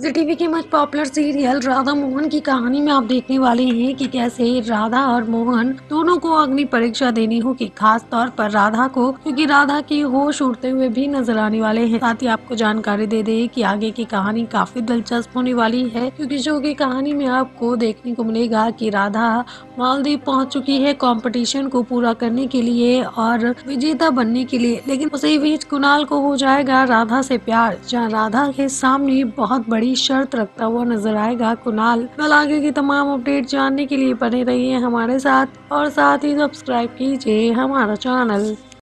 जी TV के much popular serial Radha Mohan की कहानी में आप देखने वाले हैं कि कैसे राधा और मोहन दोनों को अग्नि परीक्षा देनी होगी, खास तौर पर राधा को, क्योंकि राधा के होश उड़ते हुए भी नजर आने वाले हैं। साथ ही आपको जानकारी दे दें कि आगे की कहानी काफी दिलचस्प होने वाली है, क्योंकि शो की कहानी में आपको देखने को मिलेगा कि राधा मालदीव पहुँच चुकी है कॉम्पिटिशन को पूरा करने के लिए और विजेता बनने के लिए, लेकिन उसी बीच कुणाल को हो जाएगा राधा से प्यार, जहाँ राधा के सामने बहुत बड़ी शर्त रखता हुआ नजर आएगा कुणाल। कल आगे की तमाम अपडेट जानने के लिए बने रहिए हमारे साथ और साथ ही सब्सक्राइब कीजिए हमारा चैनल।